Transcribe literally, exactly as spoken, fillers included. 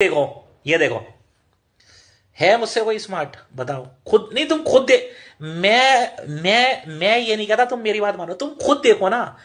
देखो, ये देखो, है मुझसे कोई स्मार्ट? बताओ। खुद नहीं, तुम खुद दे मैं मैं मैं ये नहीं कहता, तुम मेरी बात मानो, तुम खुद देखो ना।